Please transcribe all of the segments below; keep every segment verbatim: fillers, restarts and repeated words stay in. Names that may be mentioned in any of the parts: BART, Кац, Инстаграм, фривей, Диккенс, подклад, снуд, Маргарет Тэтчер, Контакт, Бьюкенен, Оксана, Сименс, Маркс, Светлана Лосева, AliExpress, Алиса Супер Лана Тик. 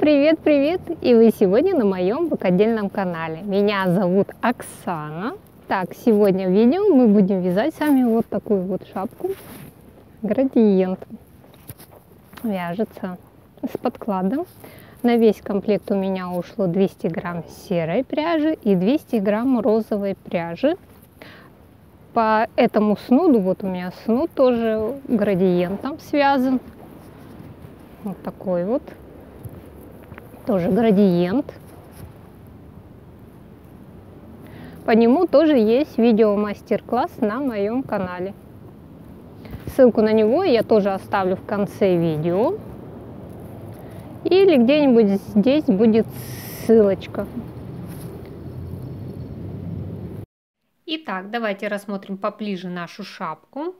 привет, привет! И вы сегодня на моем рукодельном канале. Меня зовут Оксана. Так, сегодня в видео мы будем вязать сами вот такую вот шапку градиент. Вяжется с подкладом. На весь комплект у меня ушло двести грамм серой пряжи и двести грамм розовой пряжи. По этому снуду, вот у меня снуд тоже градиентом связан. Вот такой вот. Тоже градиент. По нему тоже есть видео мастер-класс на моем канале. Ссылку на него я тоже оставлю в конце видео. Или где-нибудь здесь будет ссылочка. Итак, давайте рассмотрим поближе нашу шапку.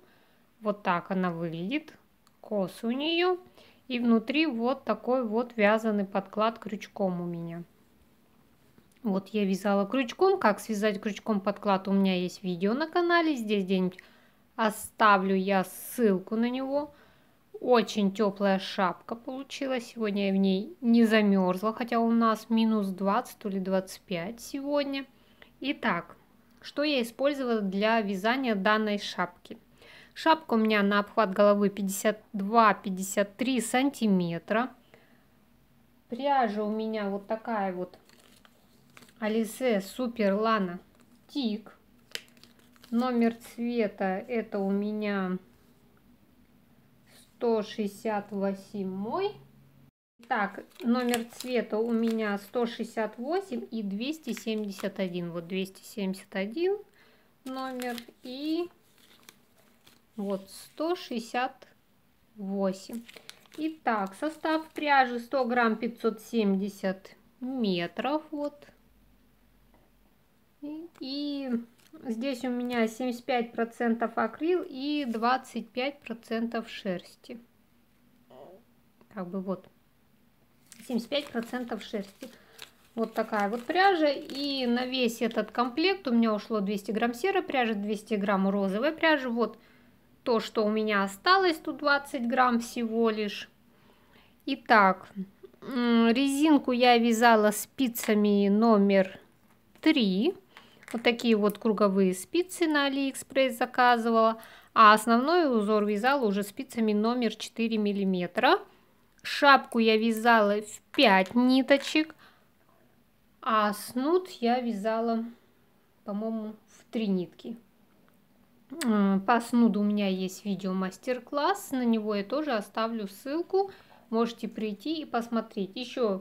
Вот так она выглядит. Кос у нее. И внутри вот такой вот вязаный подклад крючком у меня. Вот я вязала крючком. Как связать крючком подклад, у меня есть видео на канале. Здесь где-нибудь оставлю я ссылку на него. Очень теплая шапка получилась. Сегодня я в ней не замерзла, хотя у нас минус двадцать или двадцать пять сегодня. Итак, что я использовала для вязания данной шапки? Шапка у меня на обхват головы пятьдесят два пятьдесят три сантиметра. Пряжа у меня вот такая вот Алиса Супер Лана Тик. Номер цвета это у меня сто шестьдесят восемь. Так, номер цвета у меня сто шестьдесят восемь и двести семьдесят один. Вот двести семьдесят один номер и... Вот сто шестьдесят восемь. Итак, состав пряжи сто грамм пятьсот семьдесят метров. Вот. И, и здесь у меня семьдесят пять процентов акрил и двадцать пять процентов шерсти. Как бы вот. семьдесят пять процентов шерсти. Вот такая вот пряжа. И на весь этот комплект у меня ушло двести грамм серой пряжи, двести грамм розовой пряжи. Вот. То, что у меня осталось, тут двадцать грамм всего лишь. Итак, резинку я вязала спицами номер три. Вот такие вот круговые спицы на AliExpress заказывала. А основной узор вязала уже спицами номер четыре миллиметра. Шапку я вязала в пять ниточек. А снуд я вязала, по-моему, в три нитки. По снуду у меня есть видео мастер-класс, на него я тоже оставлю ссылку, можете прийти и посмотреть. Еще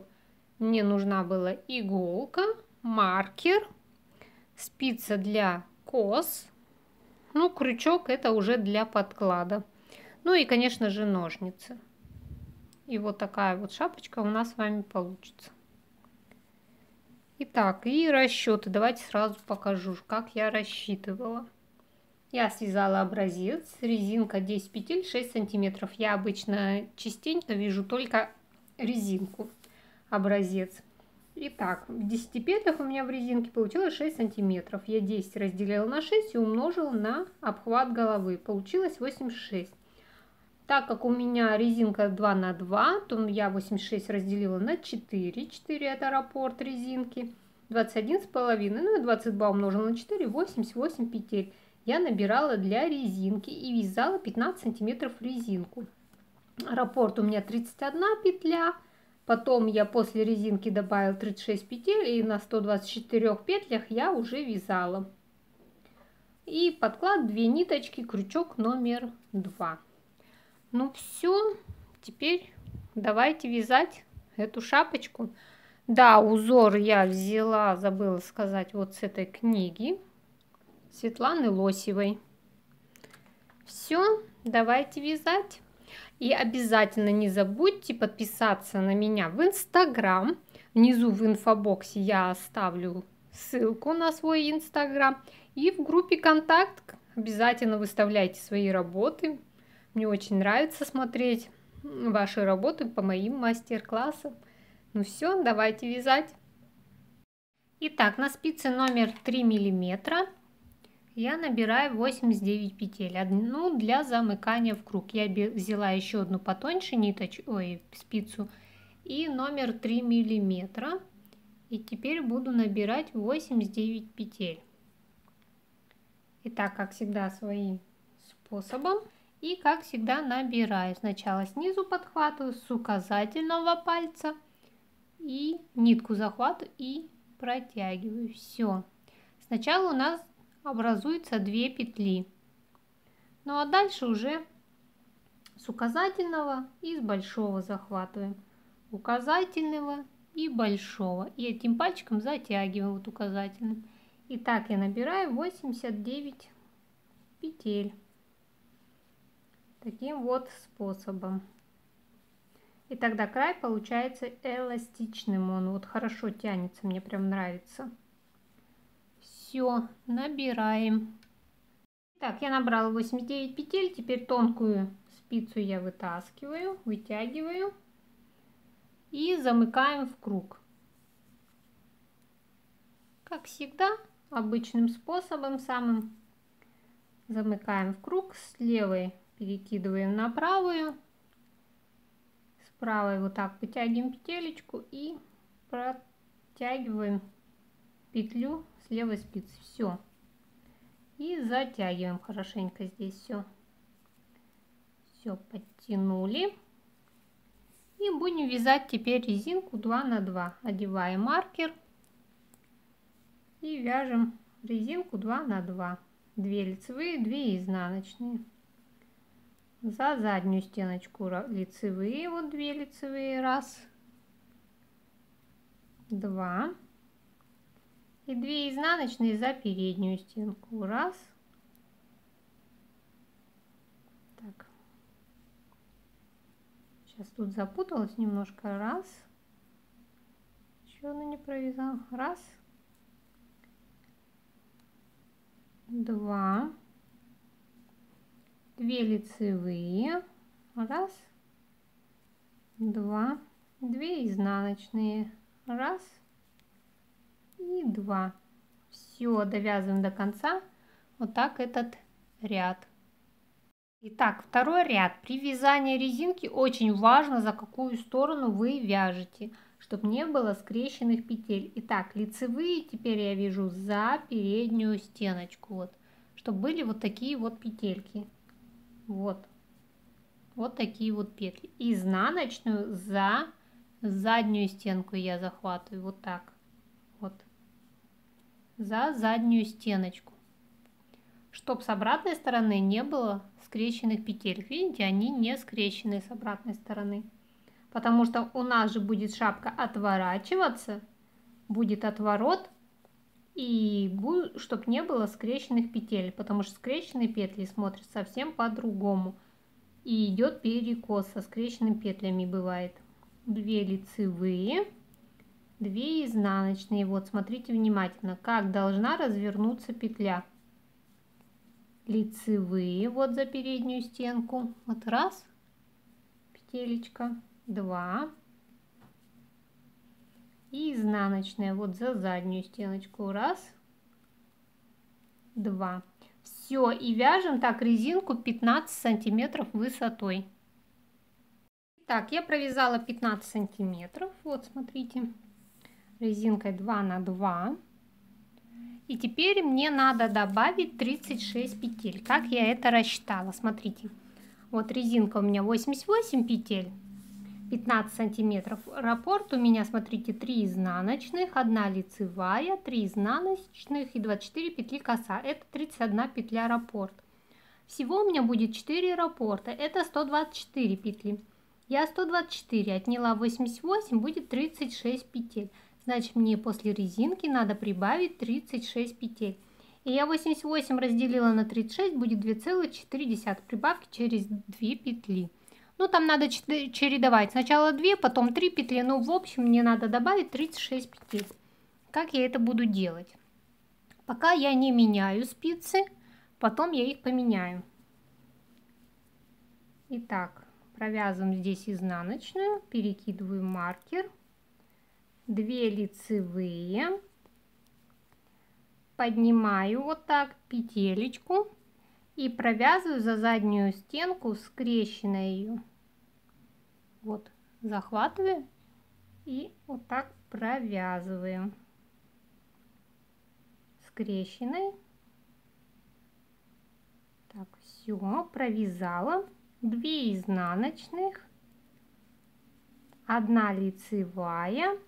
мне нужна была иголка, маркер, спица для кос, ну крючок это уже для подклада, ну и конечно же ножницы. И вот такая вот шапочка у нас с вами получится. Итак, и расчеты, давайте сразу покажу, как я рассчитывала. Я связала образец, резинка десять петель, шесть сантиметров. Я обычно частенько вяжу только резинку, образец. Итак, в десяти петлях у меня в резинке получилось шесть сантиметров. Я десять разделила на шесть и умножила на обхват головы. Получилось восемьдесят шесть. Так как у меня резинка два на два, то я восемьдесят шесть разделила на четыре. четыре это раппорт резинки. двадцать один с половиной. Ну и двадцать два умножила на четыре, восемьдесят восемь петель. Я набирала для резинки и вязала пятнадцать сантиметров резинку. Раппорт у меня тридцать одна петля. Потом я после резинки добавила тридцать шесть петель. И на ста двадцати четырёх петлях я уже вязала. И подклад две ниточки, крючок номер два. Ну все, теперь давайте вязать эту шапочку. Да, узор я взяла, забыла сказать, вот с этой книги. Светланы Лосевой. Все, давайте вязать. И обязательно не забудьте подписаться на меня в Инстаграм. Внизу в инфобоксе я оставлю ссылку на свой Инстаграм. И в группе Контакт обязательно выставляйте свои работы. Мне очень нравится смотреть ваши работы по моим мастер-классам. Ну все, давайте вязать. Итак, на спице номер три миллиметра. Я набираю восемьдесят девять петель, одну для замыкания в круг. Я взяла еще одну потоньше ниточку, ой, спицу, и номер три миллиметра. И теперь буду набирать восемьдесят девять петель. И так, как всегда, своим способом. И как всегда набираю. Сначала снизу подхватываю с указательного пальца и нитку захватываю и протягиваю. Все. Сначала у нас образуется две петли. Ну а дальше уже с указательного и с большого захватываем. Указательного и большого. И этим пальчиком затягиваем вот указательным. И так я набираю восемьдесят девять петель. Таким вот способом. И тогда край получается эластичным. Он вот хорошо тянется, мне прям нравится. Все, набираем. Так, я набрала восемьдесят девять петель. Теперь тонкую спицу я вытаскиваю, вытягиваю и замыкаем в круг. Как всегда, обычным способом самым замыкаем в круг, с левой перекидываем на правую, с правой вот так вытягиваем петелечку и протягиваем петлю с левой спицы. Все. И затягиваем хорошенько здесь все. Все подтянули. И будем вязать теперь резинку два на два. Одеваем маркер и вяжем резинку два на два. две лицевые, две изнаночные. За заднюю стеночку лицевые, вот две лицевые, раз, два. И две изнаночные за переднюю стенку, раз. Так. Сейчас тут запуталась немножко, раз. Еще она не провязала, раз. Два. Две лицевые, раз, два, две изнаночные, раз и два. Все, довязываем до конца вот так этот ряд. Итак, второй ряд. При вязании резинки очень важно, за какую сторону вы вяжете, чтобы не было скрещенных петель. Итак, лицевые теперь я вяжу за переднюю стеночку, вот, чтобы были вот такие вот петельки. Вот, вот такие вот петли. Изнаночную за заднюю стенку я захватываю вот так, вот за заднюю стеночку, чтобы с обратной стороны не было скрещенных петель. Видите, они не скрещены с обратной стороны, потому что у нас же будет шапка отворачиваться, будет отворот. И чтобы не было скрещенных петель, потому что скрещенные петли смотрят совсем по-другому. И идет перекос, со скрещенными петлями бывает. две лицевые, две изнаночные. Вот, смотрите внимательно, как должна развернуться петля. Лицевые, вот за переднюю стенку. Вот раз, петелечка, два. И изнаночная вот за заднюю стеночку, раз, два. Все, и вяжем так резинку пятнадцать сантиметров высотой. Так, я провязала пятнадцать сантиметров, вот смотрите, резинкой два на два. И теперь мне надо добавить тридцать шесть петель, как я это рассчитала. Смотрите, вот резинка у меня восемьдесят восемь петель, пятнадцать сантиметров. Раппорт у меня, смотрите, три изнаночных, одна лицевая, три изнаночных и двадцать четыре петли коса. Это тридцать одна петля раппорт. Всего у меня будет четыре раппорта. Это сто двадцать четыре петли. Я сто двадцать четыре отняла восемьдесят восемь, будет тридцать шесть петель. Значит, мне после резинки надо прибавить тридцать шесть петель. И я восемьдесят восемь разделила на тридцать шесть, будет две целых четыре десятых прибавки через две петли. Ну, там надо чередовать. Сначала две, потом три петли. Ну, в общем, мне надо добавить тридцать шесть петель. Как я это буду делать? Пока я не меняю спицы, потом я их поменяю. Итак, провязываем здесь изнаночную, перекидываю маркер, две лицевые, поднимаю вот так петелечку. И провязываю за заднюю стенку, скрещенную ее. Вот, захватываю и вот так провязываем скрещенной. Так, все провязала, две изнаночных, одна лицевая.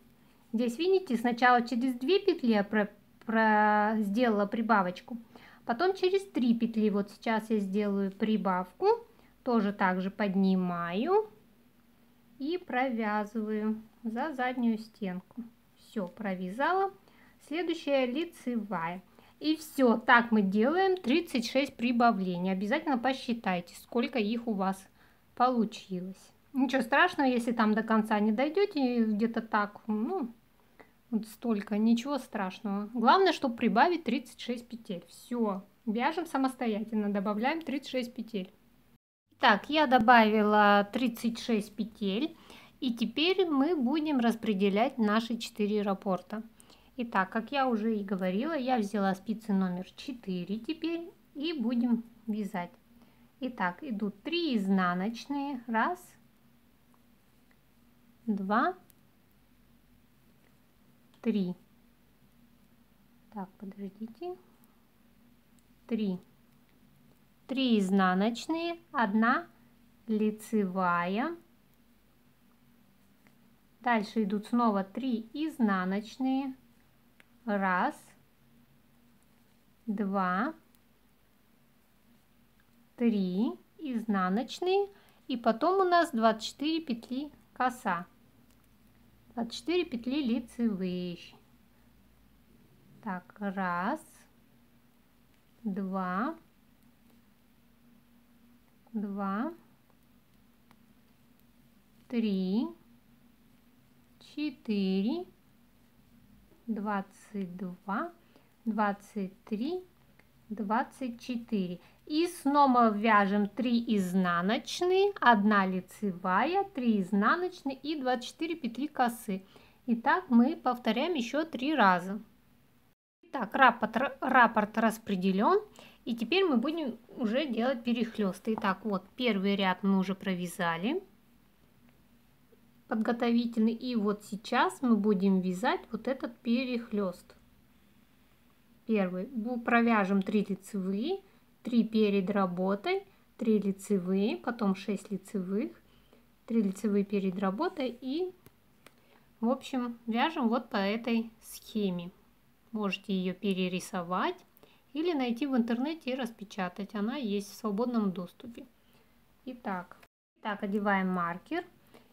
Здесь видите, сначала через две петли я про, про, сделала прибавочку, потом через три петли. Вот сейчас я сделаю прибавку, тоже также поднимаю и провязываю за заднюю стенку. Все провязала. Следующая лицевая. И все, так мы делаем тридцать шесть прибавлений. Обязательно посчитайте, сколько их у вас получилось. Ничего страшного, если там до конца не дойдете, где-то так, ну, вот столько, ничего страшного. Главное, чтобы прибавить тридцать шесть петель. Все, вяжем самостоятельно, добавляем тридцать шесть петель. Так, я добавила тридцать шесть петель, и теперь мы будем распределять наши четыре раппорта. Итак, как я уже и говорила, я взяла спицы номер четыре теперь и будем вязать. Итак, идут три изнаночные, раз, два, три. Так, подождите, три. Три изнаночные, одна лицевая. Дальше идут снова три изнаночные. Раз, два, три изнаночные, и потом у нас двадцать четыре петли коса, двадцать четыре петли лицевые. Так, раз, два, два, три, четыре, двадцать два, двадцать три, двадцать четыре. И снова вяжем три изнаночные, одна лицевая, три изнаночные и двадцать четыре петли косы. И так мы повторяем еще три раза. Итак, раппорт, раппорт распределен. И теперь мы будем уже делать перехлесты. Итак, вот первый ряд мы уже провязали подготовительный, и вот сейчас мы будем вязать вот этот перехлест. Первый провяжем три лицевые, три перед работой, три лицевые, потом шесть лицевых, три лицевые перед работой, и в общем вяжем вот по этой схеме. Можете ее перерисовать или найти в интернете и распечатать, она есть в свободном доступе. Итак, так одеваем маркер.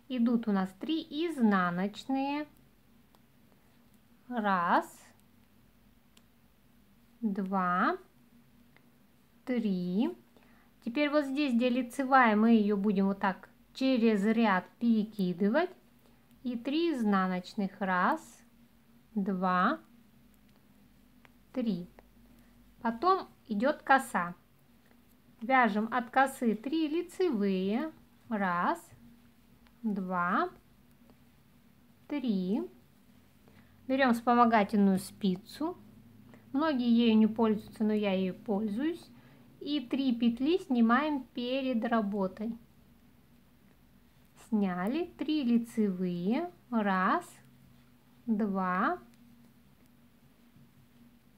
Идут у нас три изнаночные, раз, два, три. Теперь вот здесь, где лицевая, мы ее будем вот так через ряд перекидывать. И три изнаночных, раз, два, три. Потом идет коса. Вяжем от косы три лицевые, раз, два, три. Берем вспомогательную спицу. Многие ею не пользуются, но я ею пользуюсь. И три петли снимаем перед работой. Сняли три лицевые. Раз, два,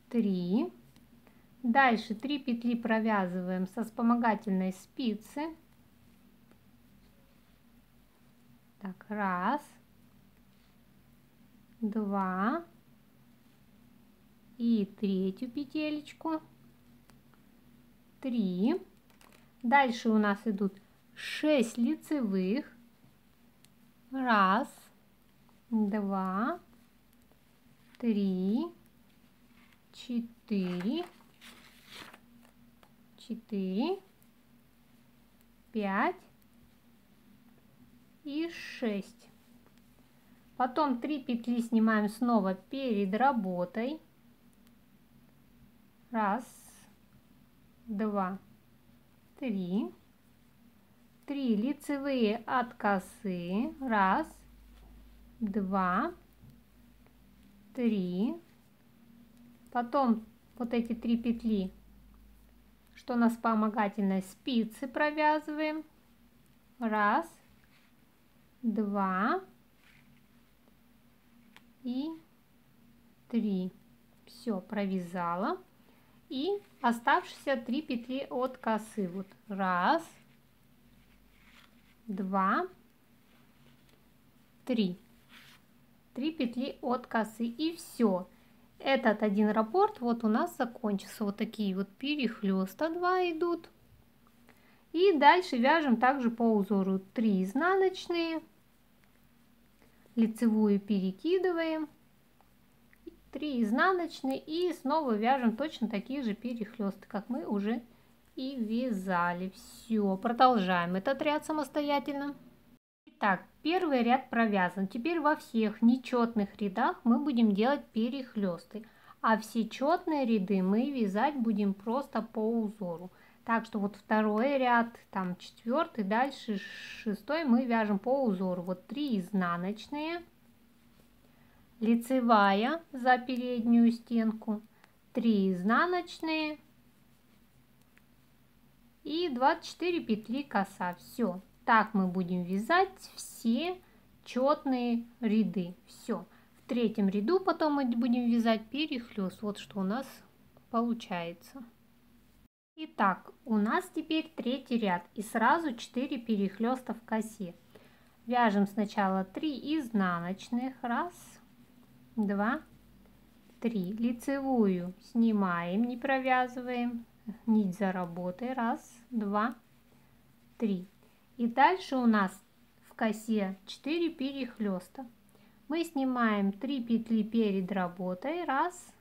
три. Дальше три петли провязываем со вспомогательной спицы. Так, раз, два, и третью петелечку, три. Дальше у нас идут шесть лицевых, раз, два, три, четыре, четыре, пять. И шесть. Потом три петли снимаем снова перед работой. Раз, два, три. Три лицевые от косы. Раз, два, три. Потом вот эти три петли, что на вспомогательной спице, провязываем. Раз, два, и три. Все, провязала. И оставшиеся три петли от косы. Вот раз, два, три. Три петли от косы. И все. Этот один раппорт вот у нас закончился. Вот такие вот перехлеста два идут. И дальше вяжем также по узору три изнаночные. Лицевую перекидываем. три изнаночные и снова вяжем точно такие же перехлесты, как мы уже и вязали. Все, продолжаем этот ряд самостоятельно. Итак, первый ряд провязан. Теперь во всех нечетных рядах мы будем делать перехлесты, а все четные ряды мы вязать будем просто по узору. Так что вот второй ряд, там четвертый, дальше шестой мы вяжем по узору. Вот три изнаночные. Лицевая за переднюю стенку, три изнаночные и двадцать четыре петли коса. Все, так мы будем вязать все четные ряды. Все, в третьем ряду потом мы будем вязать перехлест. Вот что у нас получается. Итак, у нас теперь третий ряд и сразу четыре перехлеста в косе. Вяжем сначала три изнаночных, раз, два, три. Лицевую снимаем, не провязываем, нить за работой, раз, два, три. И дальше у нас в косе четыре перехлеста. Мы снимаем три петли перед работой, раз,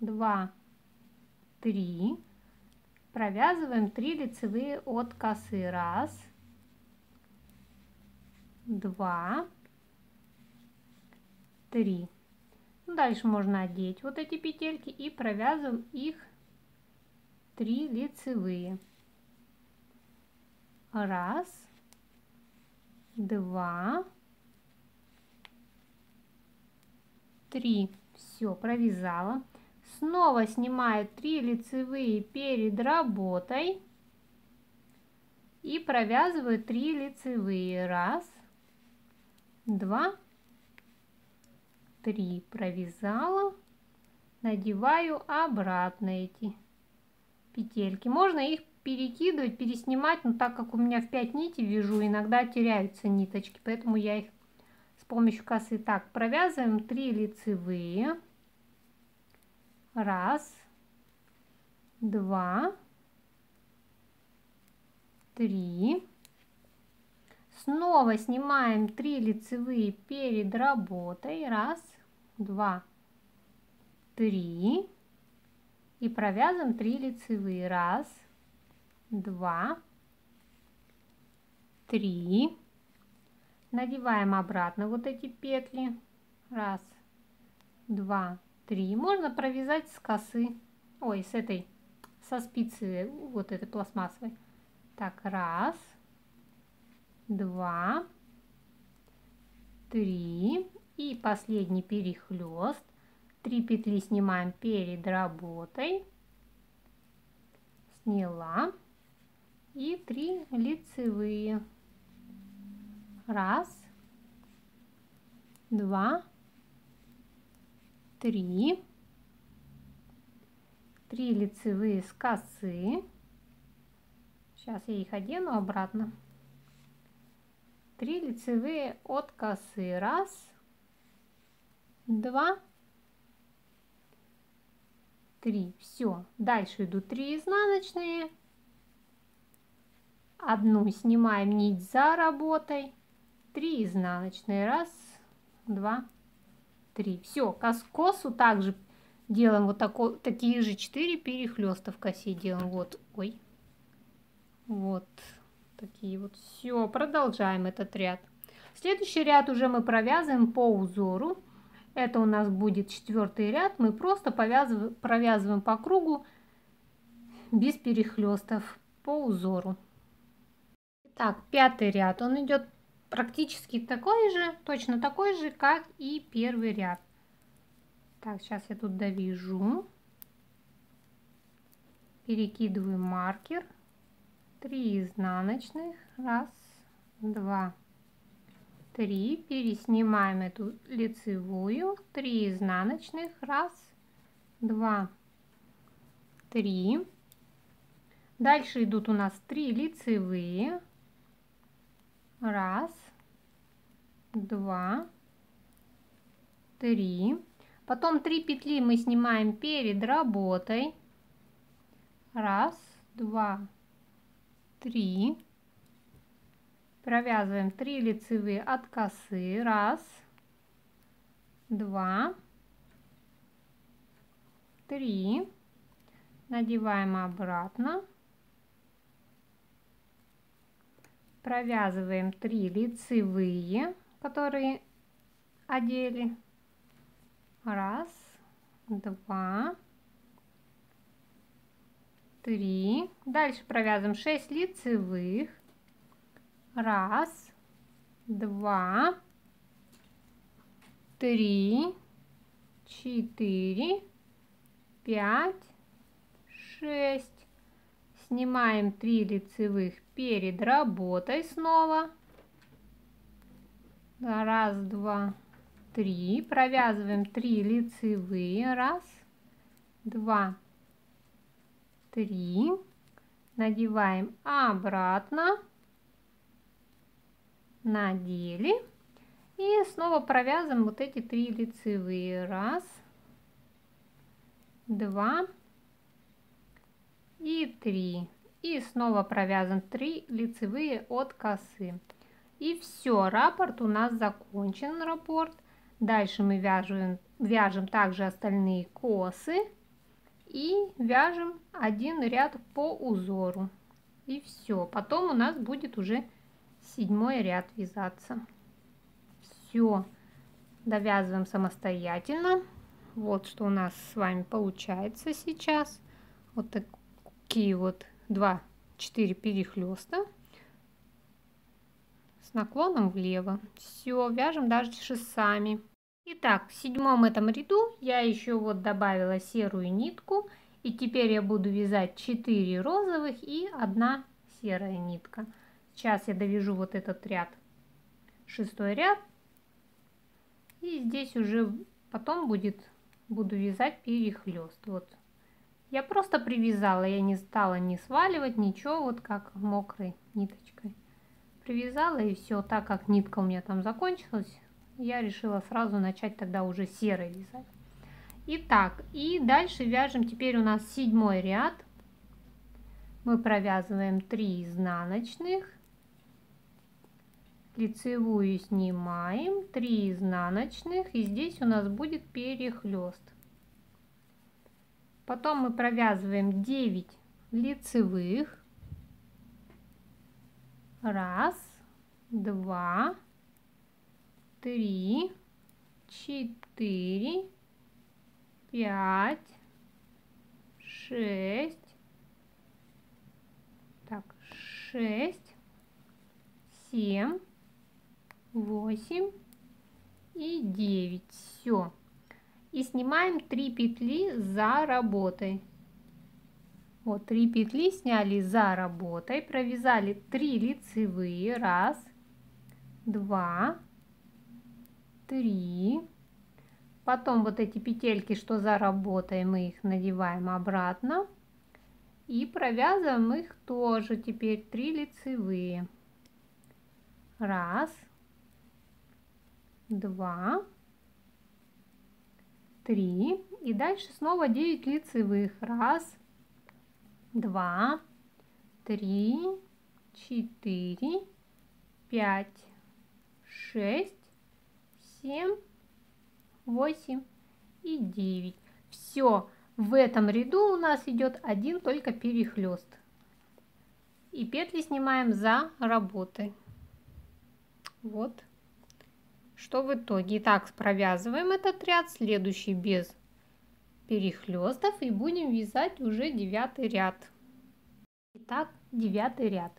два, три. Провязываем три лицевые от косы, раз, два, три. Дальше можно одеть вот эти петельки и провязываем их три лицевые. Раз, два, три. Все, провязала. Снова снимаю три лицевые перед работой и провязываю три лицевые. Раз, два, три. Провязала, надеваю обратно эти петельки. Можно их перекидывать, переснимать, но так как у меня в пять нитей вяжу, иногда теряются ниточки, поэтому я их с помощью косы. Так, провязываем три лицевые, раз, два, три. Снова снимаем три лицевые перед работой, раз, два, три, и провязываем три лицевые, раз, два, три. Надеваем обратно вот эти петли, раз, два, три. Можно провязать с косы, ой, с этой, со спицы вот этой пластмассовой. Так, раз, два, три, и последний перехлест. Три петли снимаем перед работой, сняла, и три лицевые, раз, два, три, три лицевые с косы. Сейчас я их одену обратно. три лицевые от косы, раз, два, три. Все, дальше идут три изнаночные, одну снимаем нить за работой, три изнаночные, раз, два, три. Все, косу также делаем вот такой, такие же четыре перехлеста в косе делаем. Вот, ой, вот такие вот. Все, продолжаем этот ряд. Следующий ряд уже мы провязываем по узору. Это у нас будет четвертый ряд. Мы просто повязываем, провязываем по кругу без перехлестов по узору. Так, пятый ряд. Он идет практически такой же, точно такой же, как и первый ряд. Так, сейчас я тут довяжу. Перекидываю маркер. три изнаночных, раз, два, три, переснимаем эту лицевую, три изнаночных, раз, два, три. Дальше идут у нас три лицевые, раз, два, три. Потом три петли мы снимаем перед работой, раз, два, три. Провязываем три лицевые от косы, раз, два, три, надеваем обратно, провязываем три лицевые, которые одели, раз, два, три, дальше провязываем шесть лицевых, раз, два, три, четыре, пять, шесть. Снимаем три лицевых перед работой снова. Раз, два, три. Провязываем три лицевые. Раз, два, три. Надеваем обратно. Надели и снова провязываем вот эти три лицевые, раз, два и три, и снова провязываем три лицевые от косы, и все, раппорт у нас закончен. Раппорт дальше мы вяжем вяжем также остальные косы и вяжем один ряд по узору, и все. Потом у нас будет уже седьмой ряд вязаться. Все довязываем самостоятельно. Вот что у нас с вами получается сейчас. Вот такие вот два-четыре перехлеста с наклоном влево. Все вяжем даже шестами. Итак, в седьмом этом ряду я еще вот добавила серую нитку, и теперь я буду вязать четыре розовых и одна серая нитка. Сейчас я довяжу вот этот ряд, шестой ряд, и здесь уже потом будет, буду вязать перехлест. Вот я просто привязала, я не стала не сваливать ничего, вот как мокрой ниточкой привязала, и все. Так как нитка у меня там закончилась, я решила сразу начать тогда уже серой вязать. Итак, и дальше вяжем теперь у нас седьмой ряд. Мы провязываем три изнаночных, лицевую снимаем, три изнаночных, и здесь у нас будет перехлест. Потом мы провязываем девять лицевых, раз, два, три, четыре, пять, шесть, так, шесть, семь, восемь и девять. Все. И снимаем три петли за работой. Вот три петли сняли за работой, провязали три лицевые, раз, два, три. Потом вот эти петельки, что за работой, мы их надеваем обратно и провязываем их тоже теперь три лицевые, раз, два, три, и дальше снова девять лицевых, раз, два, три, четыре, пять, шесть, семь, восемь и девять. Все. В этом ряду у нас идет один только перехлест, и петли снимаем за работой. Вот что в итоге. Итак, провязываем этот ряд, следующий без перехлестов, и будем вязать уже девятый ряд. Итак, девятый ряд.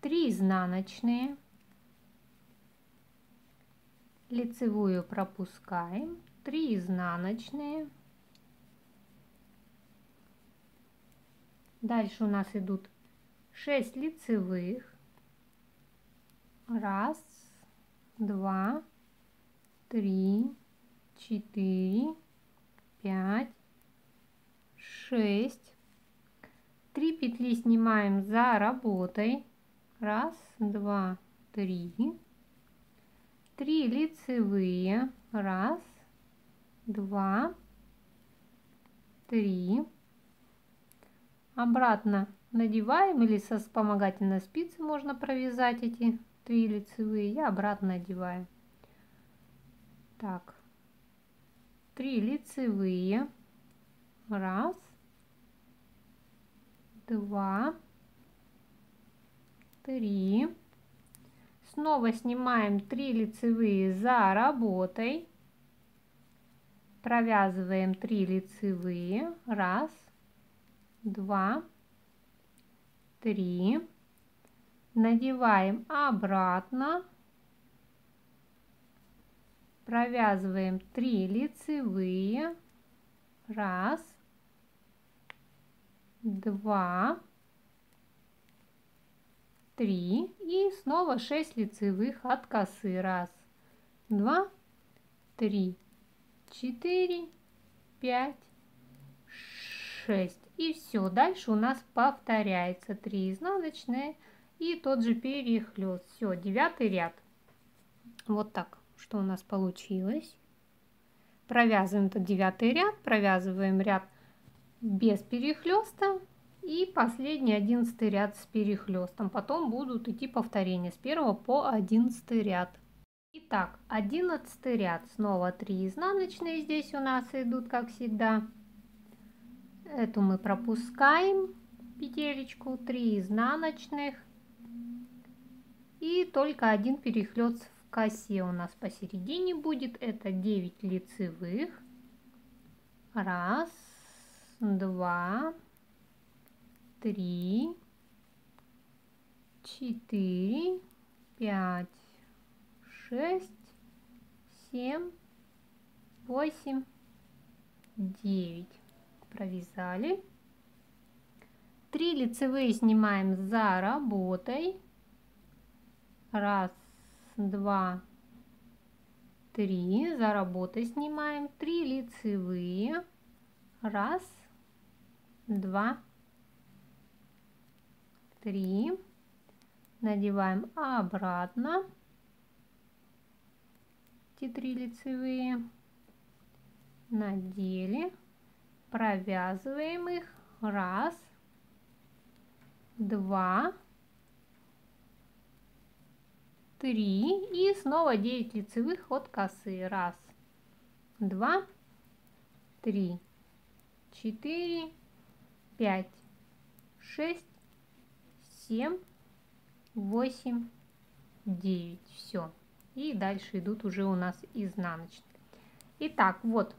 три изнаночные, лицевую пропускаем, три изнаночные. Дальше у нас идут шесть лицевых, раз, два, три, четыре, пять, шесть. Три петли снимаем за работой. Раз, два, три. Три лицевые. Раз, два, три. Обратно надеваем, или со вспомогательной спицы можно провязать эти три лицевые. Я обратно одеваю. Так, три лицевые. Раз, два, три. Снова снимаем три лицевые за работой. Провязываем три лицевые. Раз, два, три. Надеваем обратно. Провязываем три лицевые. Раз, два, три. И снова шесть лицевых от косы. Раз, два, три, четыре, пять, шесть. И все. Дальше у нас повторяется три изнаночные и тот же перехлест. Все, девятый ряд. Вот так. Что у нас получилось? Провязываем этот девятый ряд, провязываем ряд без перехлеста и последний одиннадцатый ряд с перехлестом. Потом будут идти повторения с первого по одиннадцатый ряд. Итак, одиннадцатый ряд, снова три изнаночные здесь у нас идут, как всегда. Эту мы пропускаем петелечку, три изнаночных и только один перехлест в косе у нас посередине будет. Это девять лицевых. Раз, два, три, четыре, пять, шесть, семь, восемь, девять. Провязали. три лицевые снимаем за работой. Раз, два, три. За работой снимаем три лицевые. Раз, два, три. Надеваем обратно эти три лицевые. Надели. Провязываем их. Раз, два, три. И снова девять лицевых от косы. Раз, два, три, четыре, пять, шесть, семь, восемь, девять. Все. И дальше идут уже у нас изнаночные. Итак, вот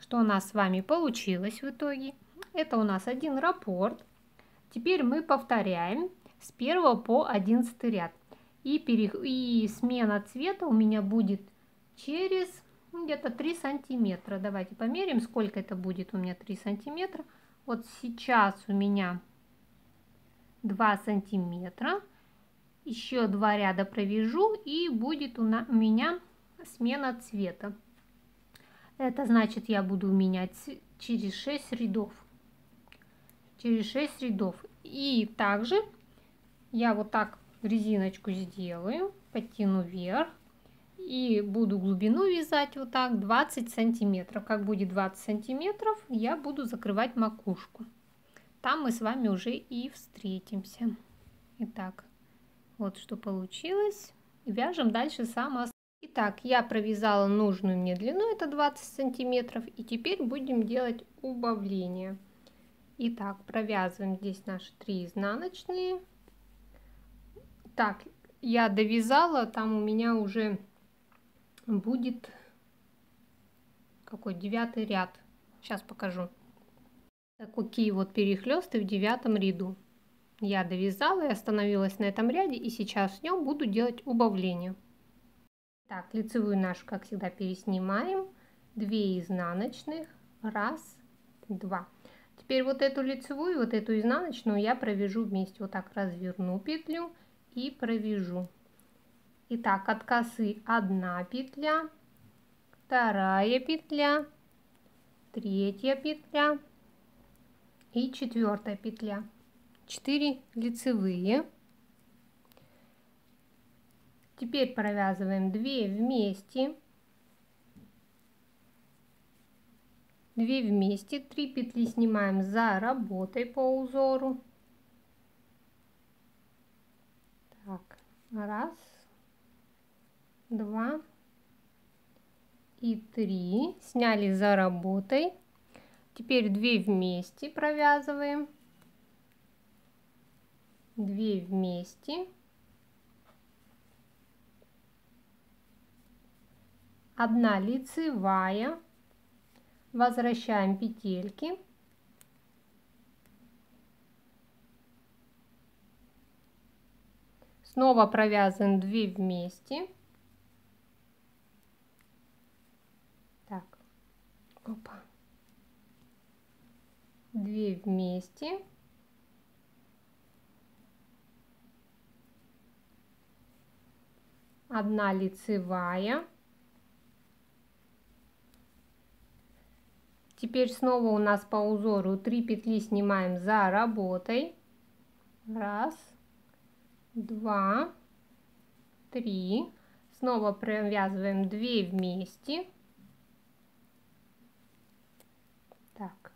что у нас с вами получилось в итоге. Это у нас один раппорт. Теперь мы повторяем с первого по одиннадцатый ряд. И, перех... и смена цвета у меня будет через где-то три сантиметра. Давайте померим, сколько это будет у меня три сантиметра. Вот сейчас у меня два сантиметра. Еще два ряда провяжу, и будет у меня смена цвета. Это значит, я буду менять через шесть рядов. Через шесть рядов. И также я вот так резиночку сделаю, подтяну вверх и буду глубину вязать вот так двадцать сантиметров. Как будет двадцать сантиметров, я буду закрывать макушку. Там мы с вами уже и встретимся. Итак, вот что получилось. Вяжем дальше самоостановку. Итак, я провязала нужную мне длину, это двадцать сантиметров, и теперь будем делать убавление. Итак, провязываем здесь наши три изнаночные. Так, я довязала, там у меня уже будет какой девятый ряд. Сейчас покажу. Так, какие вот перехлесты в девятом ряду. Я довязала и остановилась на этом ряде, и сейчас в нем буду делать убавление. Так, лицевую нашу, как всегда, переснимаем. две изнаночных. Раз, два. Теперь вот эту лицевую, вот эту изнаночную я провяжу вместе. Вот так разверну петлю и провяжу. Итак, от косы одна петля, вторая петля, третья петля и четвертая петля. четыре лицевые. Теперь провязываем две вместе. две вместе, три петли снимаем за работой по узору. Так, раз, два и три. Сняли за работой. Теперь две вместе провязываем. две вместе. одна лицевая. Возвращаем петельки. Снова провязываем две вместе. Так. Опа. две вместе. одна лицевая. Теперь снова у нас по узору три петли снимаем за работой. Раз, два, три. Снова провязываем две вместе. Так.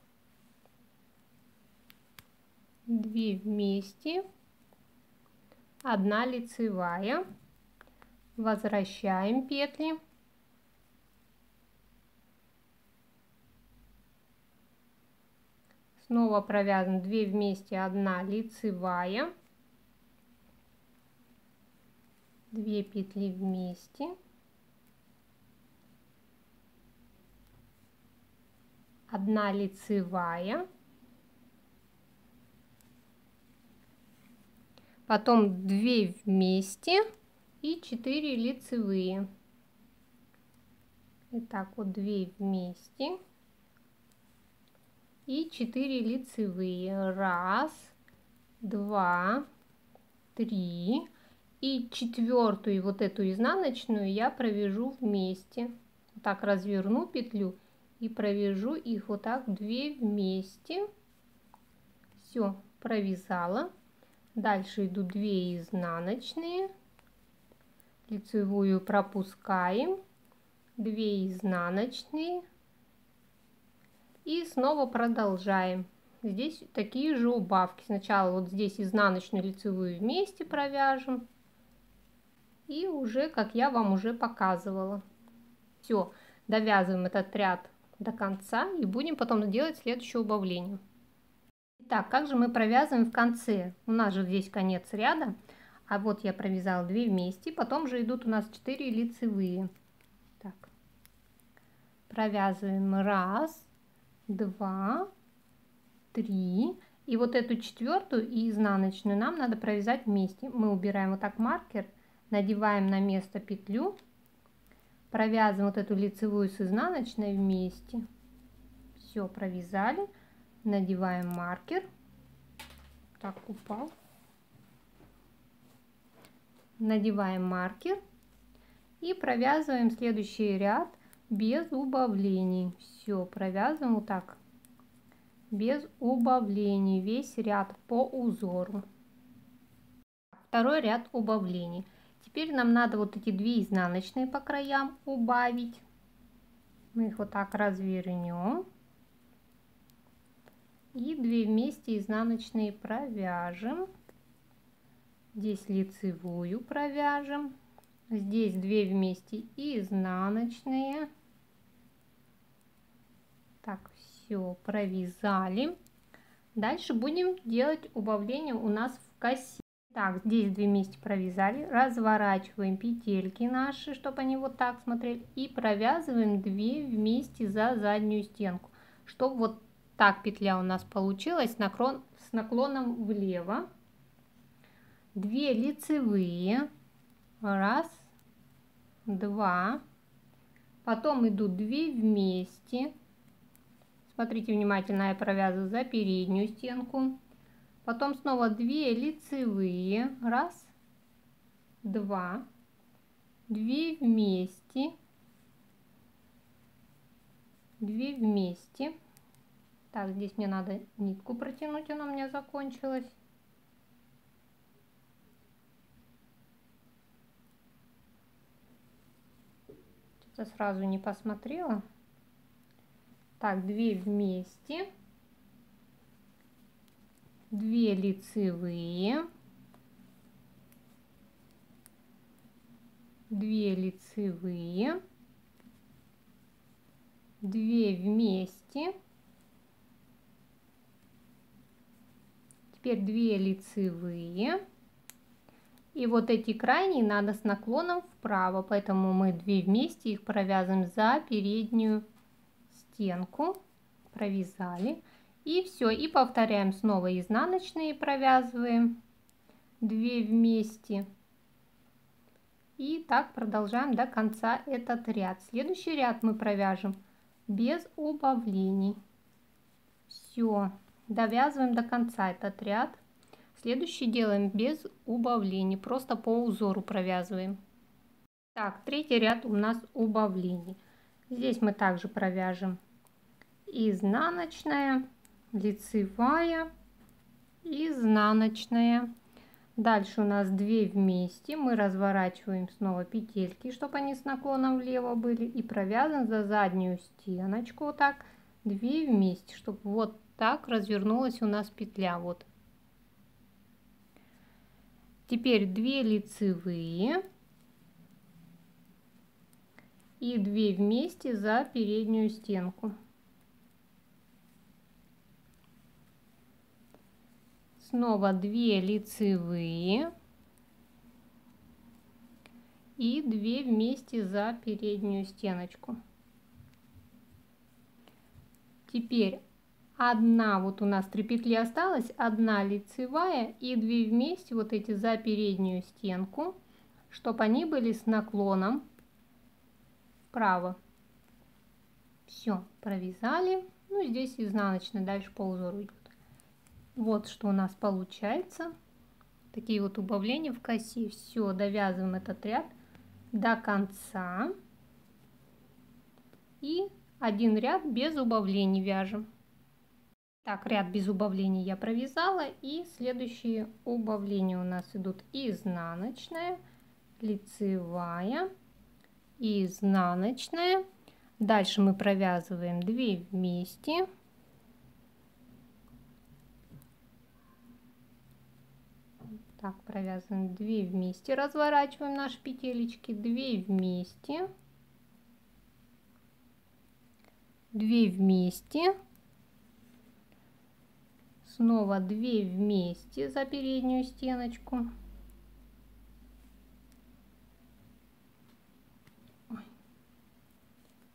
две вместе. одна лицевая. Возвращаем петли. Снова провязываем две вместе, одна лицевая, две петли вместе, одна лицевая, потом две вместе и четыре лицевые. Итак, вот две вместе. И четыре лицевые. Раз, два, три. И четвертую, вот эту изнаночную, я провяжу вместе. Вот так разверну петлю и провяжу их вот так две вместе. Все, провязала. Дальше идут две изнаночные. Лицевую пропускаем. две изнаночные. И снова продолжаем. Здесь такие же убавки. Сначала вот здесь изнаночную, лицевую вместе провяжем. И уже, как я вам уже показывала. Все, довязываем этот ряд до конца и будем потом делать следующее убавление. Итак, как же мы провязываем в конце? У нас же здесь конец ряда. А вот я провязала две вместе. Потом же идут у нас четыре лицевые. Так. Провязываем раз. два, три. И вот эту четвертую и изнаночную нам надо провязать вместе. Мы убираем вот так маркер, надеваем на место петлю, провязываем вот эту лицевую с изнаночной вместе. Все, провязали. Надеваем маркер. Так, упал. Надеваем маркер. И провязываем следующий ряд. Без убавлений. Все, провязываем вот так. Без убавлений. Весь ряд по узору. Второй ряд убавлений. Теперь нам надо вот эти две изнаночные по краям убавить. Мы их вот так развернем. И две вместе изнаночные провяжем. Здесь лицевую провяжем. Здесь две вместе и изнаночные. Так, все, провязали. Дальше будем делать убавление у нас в косе. Так, здесь две вместе провязали. Разворачиваем петельки наши, чтобы они вот так смотрели. И провязываем две вместе за заднюю стенку. Чтобы вот так петля у нас получилась наклон, с наклоном влево. две лицевые. Раз, два, потом идут две вместе. Смотрите внимательно, я провязываю за переднюю стенку. Потом снова две лицевые. Раз, два, две вместе, две вместе. Так, здесь мне надо нитку протянуть, она у меня закончилась. Что-то сразу не посмотрела. Так, две вместе, две лицевые, две лицевые, две вместе, теперь две лицевые, и вот эти крайние надо с наклоном вправо, поэтому мы две вместе их провязываем за переднюю стенку, провязали, и все, и повторяем снова изнаночные, провязываем две вместе. И так продолжаем до конца этот ряд. Следующий ряд мы провяжем без убавлений. Все, довязываем до конца этот ряд. Следующий делаем без убавлений, просто по узору провязываем. Так, третий ряд у нас убавлений. Здесь мы также провяжем изнаночная, лицевая, изнаночная. Дальше у нас две вместе, мы разворачиваем снова петельки, чтобы они с наклоном влево были, и провязываем за заднюю стеночку вот так две вместе, чтобы вот так развернулась у нас петля. Вот. Теперь две лицевые и две вместе за переднюю стенку. Снова две лицевые и две вместе за переднюю стеночку. Теперь одна, вот у нас три петли осталось, одна лицевая и две вместе вот эти за переднюю стенку, чтобы они были с наклоном вправо. Все, провязали. Ну, здесь изнаночная, дальше по узору идет. Вот что у нас получается. Такие вот убавления в косе. Все, довязываем этот ряд до конца. И один ряд без убавлений вяжем. Так, ряд без убавлений я провязала. И следующие убавления у нас идут изнаночная, лицевая, изнаночная. Дальше мы провязываем две вместе. Так, провязываем две вместе, разворачиваем наши петелечки, две вместе, две вместе, снова две вместе за переднюю стеночку.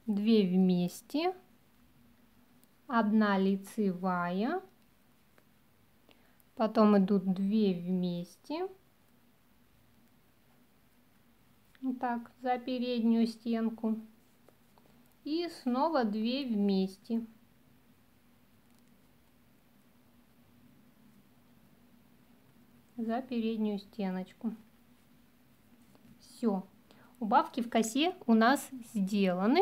две вместе, одна лицевая. Потом идут две вместе, вот так, за переднюю стенку. И снова две вместе. За переднюю стеночку. Все. Убавки в косе у нас сделаны.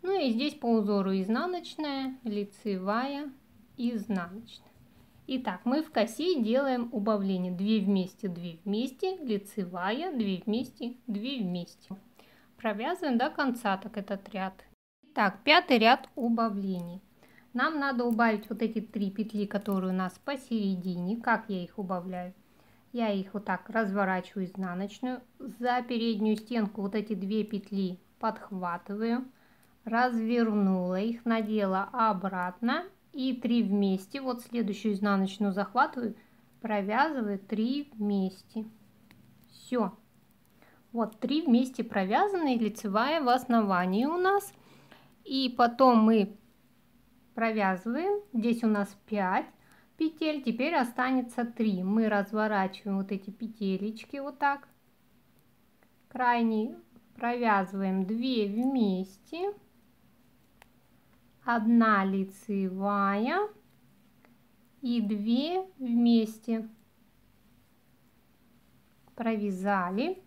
Ну и здесь по узору изнаночная, лицевая, изнаночная. Итак, мы в косе делаем убавление. две вместе, две вместе, лицевая, две вместе, две вместе. Провязываем до конца так этот ряд. Итак, пятый ряд убавлений. Нам надо убавить вот эти три петли, которые у нас посередине. Как я их убавляю? Я их вот так разворачиваю изнаночную. За переднюю стенку вот эти две петли подхватываю. Развернула их, надела обратно. И три вместе, вот следующую изнаночную захватываю, провязываю три вместе. Все. Вот три вместе провязаны, лицевая в основании у нас. И потом мы провязываем, здесь у нас пять петель, теперь останется три. Мы разворачиваем вот эти петелечки вот так, крайние, провязываем две вместе. одна лицевая и две вместе. Провязали.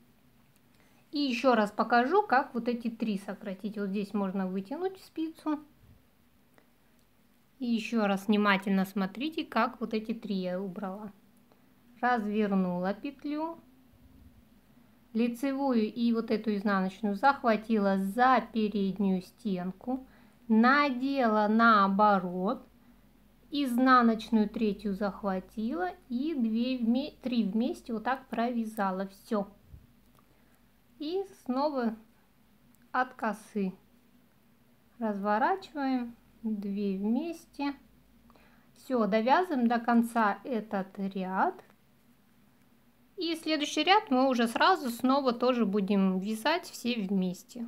И еще раз покажу, как вот эти три сократить. Вот здесь можно вытянуть спицу. И еще раз внимательно смотрите, как вот эти три я убрала. Развернула петлю. Лицевую и вот эту изнаночную захватила за переднюю стенку. Надела наоборот. Изнаночную третью захватила. И две, три вместе вот так провязала. Все. И снова от косы разворачиваем, две вместе. Все, довязываем до конца этот ряд. И следующий ряд мы уже сразу снова тоже будем вязать все вместе.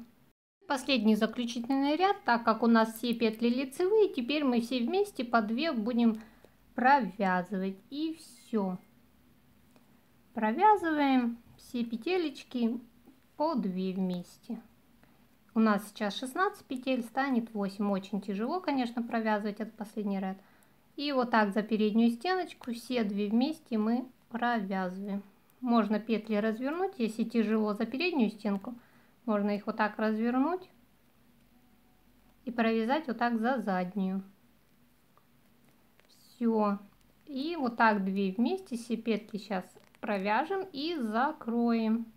Последний заключительный ряд, так как у нас все петли лицевые, теперь мы все вместе по две будем провязывать. И все. Провязываем все петелечки по две вместе. У нас сейчас шестнадцать петель, станет восемь. Очень тяжело, конечно, провязывать этот последний ряд. И вот так за переднюю стеночку все две вместе мы провязываем. Можно петли развернуть, если тяжело за переднюю стенку, можно их вот так развернуть и провязать вот так за заднюю. Все. И вот так две вместе все петли сейчас провяжем и закроем.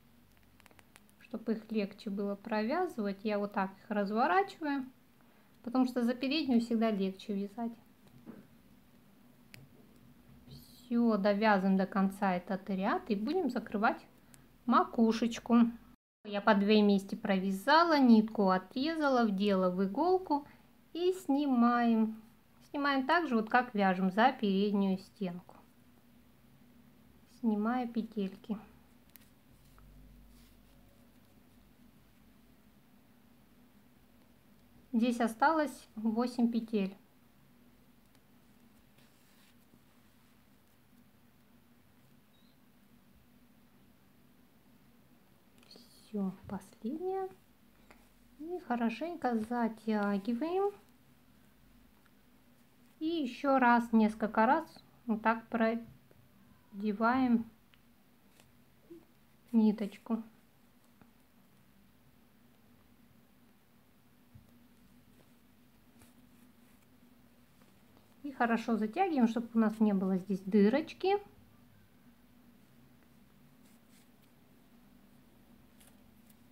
Чтобы их легче было провязывать, я вот так их разворачиваю, потому что за переднюю всегда легче вязать. Все, довязываем до конца этот ряд и будем закрывать макушечку. Я по две вместе провязала, нитку отрезала, вдела в иголку и снимаем. Снимаем так же, вот как вяжем за переднюю стенку. Снимаю петельки. Здесь осталось восемь петель. Все, последнее. И хорошенько затягиваем. И еще раз, несколько раз вот так продеваем ниточку. И хорошо затягиваем, чтобы у нас не было здесь дырочки.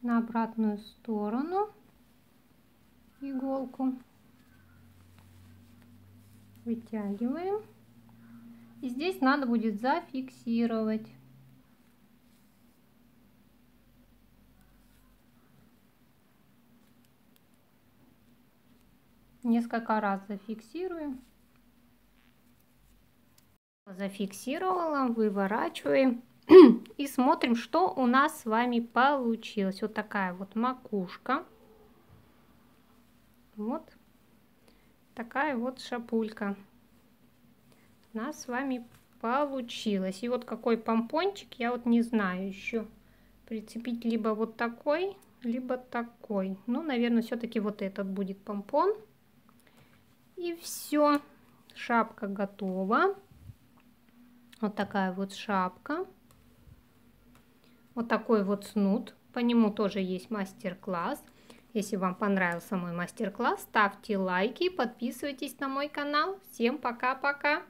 На обратную сторону иголку вытягиваем. И здесь надо будет зафиксировать. Несколько раз зафиксируем. Зафиксировала, выворачиваем и смотрим, что у нас с вами получилось. Вот такая вот макушка, вот такая вот шапулька у нас с вами получилась. И вот какой помпончик, я вот не знаю еще, прицепить либо вот такой, либо такой. Ну, наверное, все-таки вот этот будет помпон. И все, шапка готова. Вот такая вот шапка. Вот такой вот снуд. По нему тоже есть мастер-класс. Если вам понравился мой мастер-класс, ставьте лайки, подписывайтесь на мой канал. Всем пока-пока!